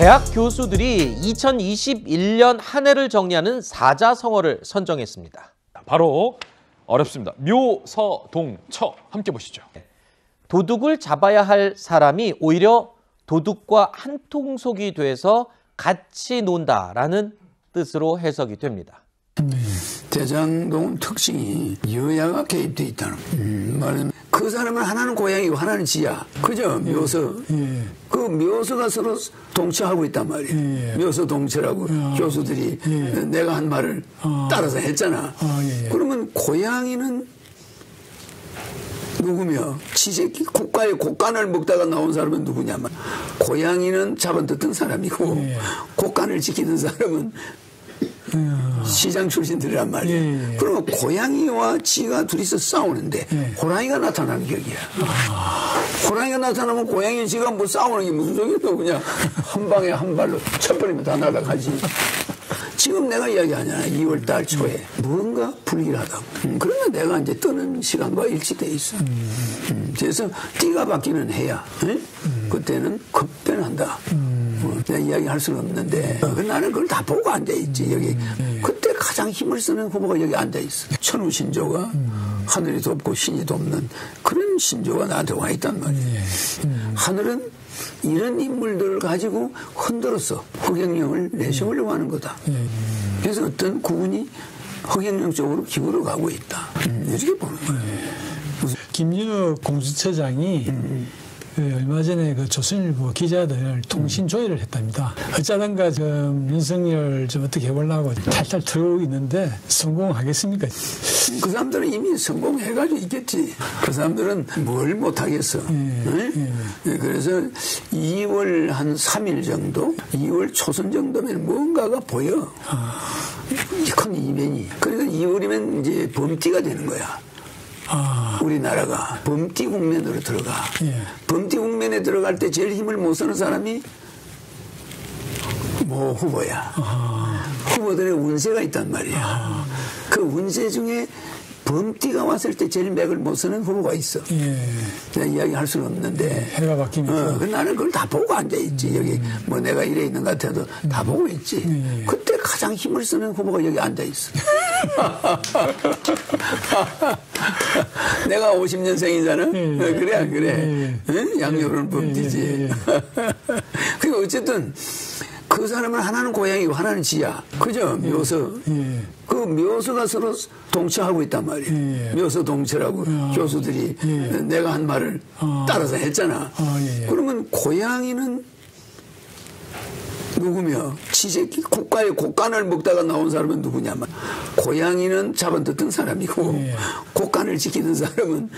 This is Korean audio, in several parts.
대학 교수들이 2021년 한 해를 정리하는 사자성어를 선정했습니다. 바로 어렵습니다. 묘서동처 함께 보시죠. 도둑을 잡아야 할 사람이 오히려 도둑과 한통속이 돼서 같이 논다라는 뜻으로 해석이 됩니다. 대장동 특징이 여야가 개입돼 있다는 말은 그 사람은 하나는 고양이고 하나는 지야. 그죠? 묘서. 예. 그 묘서가 서로 동처하고 있단 말이에요. 예. 묘서 동처라고 교수들이 내가 한 말을 따라서 했잖아. 그러면 고양이는 누구며 지새끼 국가의 곡간을 먹다가 나온 사람은 누구냐면 고양이는 잡아뜯던 사람이고 곡간을 지키는 사람은 시장 출신들이란 말이에요. 그러면 고양이와 쥐가 둘이서 싸우는데 호랑이가 나타나는 격이야. 호랑이가 나타나면 고양이 쥐가 뭐 싸우는 게 무슨 소리야. 그냥 한 방에 한 발로 쳐버리면 다 날아가지. 지금 내가 이야기하잖아. 2월달 초에 무언가 불길하다. 그러면 내가 이제 뜨는 시간과 일치돼 있어. 그래서 띠가 바뀌는 해야 그때는 급변한다. 내가 이야기할 수는 없는데 나는 그걸 다 보고 앉아있지. 여기 그때 가장 힘을 쓰는 후보가 여기 앉아있어. 천우신조가 하늘이 돕고 신이 돕는 그런 신조가 나한테 와있단 말이에요. 하늘은 이런 인물들을 가지고 흔들어서 허경영을 내세우려고 하는 거다. 그래서 어떤 구분이 허경영 쪽으로 기울어 가고 있다. 이렇게 보는 거예요. 김윤호 공수처장이 얼마 전에 그 조선일보 기자들 통신 조회를 했답니다. 어쩌든가 지금 윤석열 좀 어떻게 해보려고 탈탈 들어오고 있는데 성공하겠습니까? 그 사람들은 이미 성공해가지고 있겠지. 그 사람들은 뭘 못하겠어. 네? 그래서 2월 한 3일 정도, 2월 초순 정도면 뭔가가 보여. 큰 이변이. 그러니까 2월이면 이제 범띠가 되는 거야. 우리나라가 범띠 국면으로 들어가. 범띠 국면에 들어갈 때 제일 힘을 못 쓰는 사람이 뭐 후보야. 후보들의 운세가 있단 말이야. 그 운세 중에 범띠가 왔을 때 제일 맥을 못 쓰는 후보가 있어. 내가 이야기할 수는 없는데 해가 바뀌면서 나는 그걸 다 보고 앉아있지. 여기 뭐 내가 이래 있는 것 같아도 다 보고 있지. 그때 가장 힘을 쓰는 후보가 여기 앉아있어. 내가 50년생이잖아. 그래 안 그래? 양옆으로는 범띠지. 그러니까 어쨌든 그 사람은 하나는 고양이고 하나는 지야. 그죠? 묘서. 그 묘서가 서로 동처하고 있단 말이에요. 묘서 동처라고 교수들이 내가 한 말을 따라서 했잖아. 그러면 고양이는 누구며 지새끼 국가의 곡간을 먹다가 나온 사람은 누구냐면 고양이는 잡아뜯던 사람이고 곡간을 지키는 사람은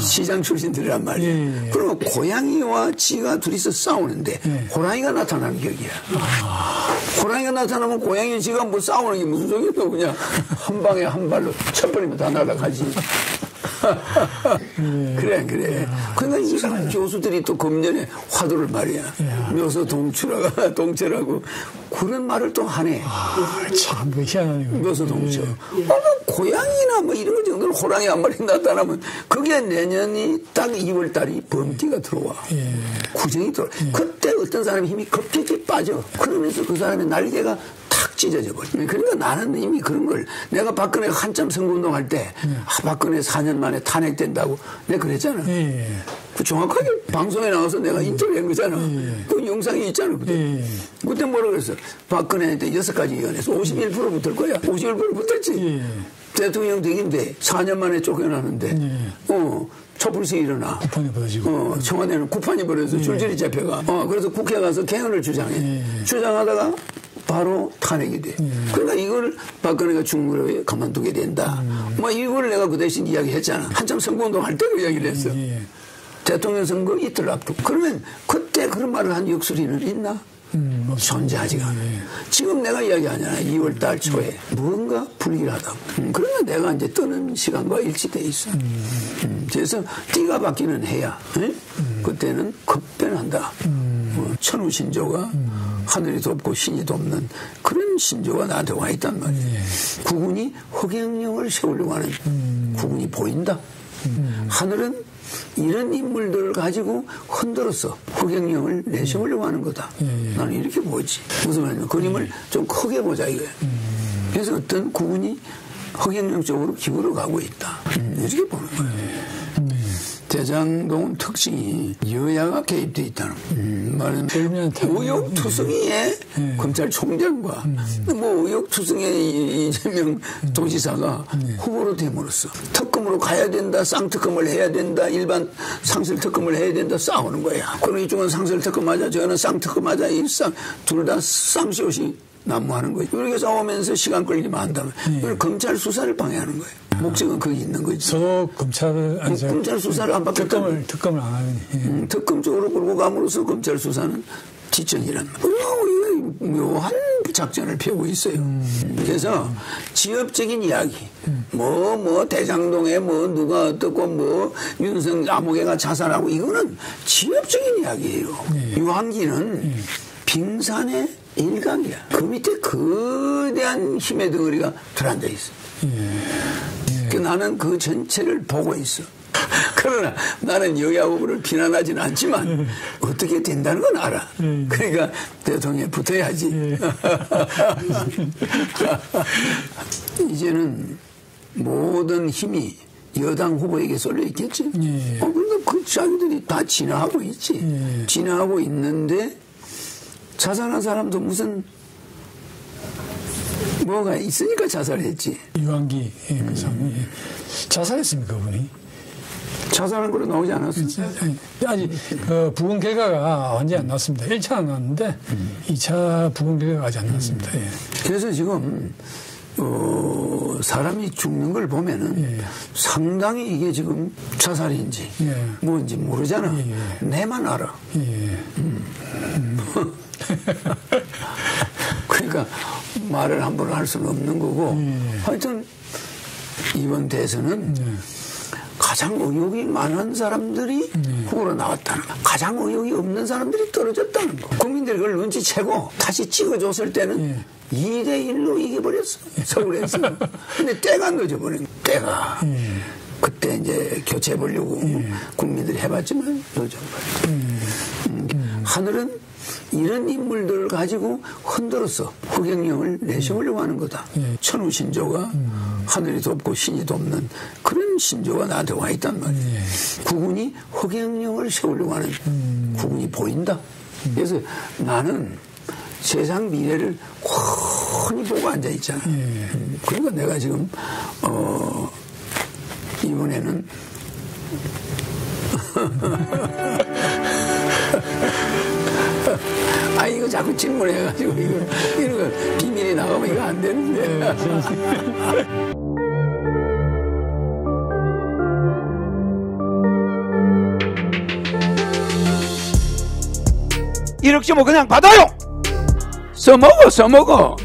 시장 출신들이란 말이에요. 그러면 고양이와 쥐가 둘이서 싸우는데 호랑이가 나타나는 격이야. 호랑이가 나타나면 고양이 쥐가 뭐 싸우는 게 무슨 소리야. 그냥 한 방에 한 발로 쳐버리면 다 날아가지. 그래 안 그래? 그러니까 이상한 교수들이 또 금년에 화두를 말이야. 묘서 동추라가 동체라고 그런 말을 또 하네. 참 희한하네요. 묘서 동처. 고양이나 뭐 이런 정도로 호랑이 한 마리 나타나면 그게 내년이 딱 2월달이 범띠가 들어와. 구정이 들어와. 그때 어떤 사람이 힘이 급격히 빠져. 그러면서 그 사람의 날개가 탁 찢어져 버려. 그러니까 나는 이미 그런 걸 내가 박근혜 한참 선거운동할 때 박근혜 4년 만에 탄핵된다고 내가 그랬잖아. 그 정확하게 방송에 나와서 내가 인터뷰한 거잖아. 그 영상이 있잖아. 그때 그때 뭐라 그랬어? 박근혜한테 6가지 위원회에서 51% 붙을 거야. 51% 붙었지. 대통령 되긴 돼. 4년 만에 쫓겨나는데 촛불시위 일어나. 구판이 벌어지고. 청와대는 구판이 벌어져서 줄줄이 잡혀가. 그래서 국회 가서 개헌을 주장해. 주장하다가 바로 탄핵이 돼. 그러니까 이걸 박근혜가 중국에 가만두게 된다. 뭐 이걸 내가 그 대신 이야기했잖아. 한참 선거운동 할 때도 이야기를 했어. 대통령 선거 이틀 앞두고. 그러면 그때 그런 말을 한 역술인은 있나? 존재하지가 않아요. 지금 내가 이야기하잖아. 2월달 초에 뭔가 불길하다. 그러면 내가 이제 뜨는 시간과 일치돼 있어. 그래서 띠가 바뀌는 해야 그때는 급변한다. 천우신조가 하늘이 돕고 신이 돕는 그런 신조가 나한테 와 있단 말이에요. 구군이 허경영을 세우려고 하는 구군이 보인다. 하늘은 이런 인물들을 가지고 흔들어서 허경영을 내세우려고 하는 거다. 나는 이렇게 보지. 무슨 말이냐면 그림을 좀 크게 보자 이거야. 그래서 어떤 구분이 허경영 쪽으로 기부로 가고 있다. 이렇게 보는 거예요. 대장동 특징이 여야가 개입되어 있다는 말은 의혹투성이의 검찰총장과 뭐 의혹투성이의 이재명 도지사가 후보로 됨으로써 특검으로 가야 된다, 쌍특검을 해야 된다, 일반 상설특검을 해야 된다 싸우는 거야. 그럼 이쪽은 상설특검 하자, 저는 쌍특검 하자, 둘 다 쌍시옷이 난무하는 거예요. 이렇게 싸우면서 시간 끌기만 한다면 이걸 검찰 수사를 방해하는 거예요. 목적은 거기 있는 거지. 서로 검찰을 안 검찰 수사를 안 받겠다. 특검을 안 하니. 특검 쪽으로 끌고 감으로써 검찰 수사는 지청이란 말이에요. 묘한 작전을 펴고 있어요. 그래서 지엽적인 이야기, 대장동에 누가 어떻고 윤석열 아무개가 자살하고 이거는 지엽적인 이야기예요. 유한기는 빙산의 일각이야. 그 밑에 거대한 힘의 덩어리가 들어앉아 있어. 나는 그 전체를 보고 있어. 그러나 나는 여야 후보를 비난하진 않지만 어떻게 된다는 건 알아. 그러니까 대통령에 붙어야지. 이제는 모든 힘이 여당 후보에게 쏠려 있겠지. 그러니까 그 자기들이 다 진화하고 있지. 진화하고 있는데 자살한 사람도 무슨 뭐가 있으니까 자살했지. 유한기 그 사람이 자살했습니까, 그분이? 자살한 걸로 나오지 않았어요. 아니, 부검 결과가 완전히 안 나왔습니다. 1차는 나왔는데 2차 부검 결과가 아직 안 나왔습니다. 그래서 지금 사람이 죽는 걸 보면은 상당히 이게 지금 자살인지 뭔지 모르잖아. 내만 알아. 그러니까 말을 함부로 할 수는 없는 거고 하여튼 이번 대선은 가장 의욕이 많은 사람들이 후보로 나왔다는 거, 가장 의욕이 없는 사람들이 떨어졌다는 거, 국민들이 그걸 눈치채고 다시 찍어줬을 때는 2대1로 이겨버렸어. 서울에서. 근데 때가 늦어버린 거야. 때가 그때 이제 교체해보려고 국민들이 해봤지만 늦어버렸어. 하늘은 이런 인물들을 가지고 흔들어서 허경영을 내세우려고 하는 거다. 천우 신조가 하늘이 돕고 신이 돕는 그런 신조가 나한테 와 있단 말이에요. 구군이 허경영을 세우려고 하는 구군이 보인다. 그래서 나는 세상 미래를 훤히 보고 앉아있잖아. 그러니까 내가 지금 이번에는 아, 이거 자꾸 질문해가지고, 이거 비밀이 나가면 이거 안 되는데. 이렇게 뭐 그냥 받아요! 써먹어!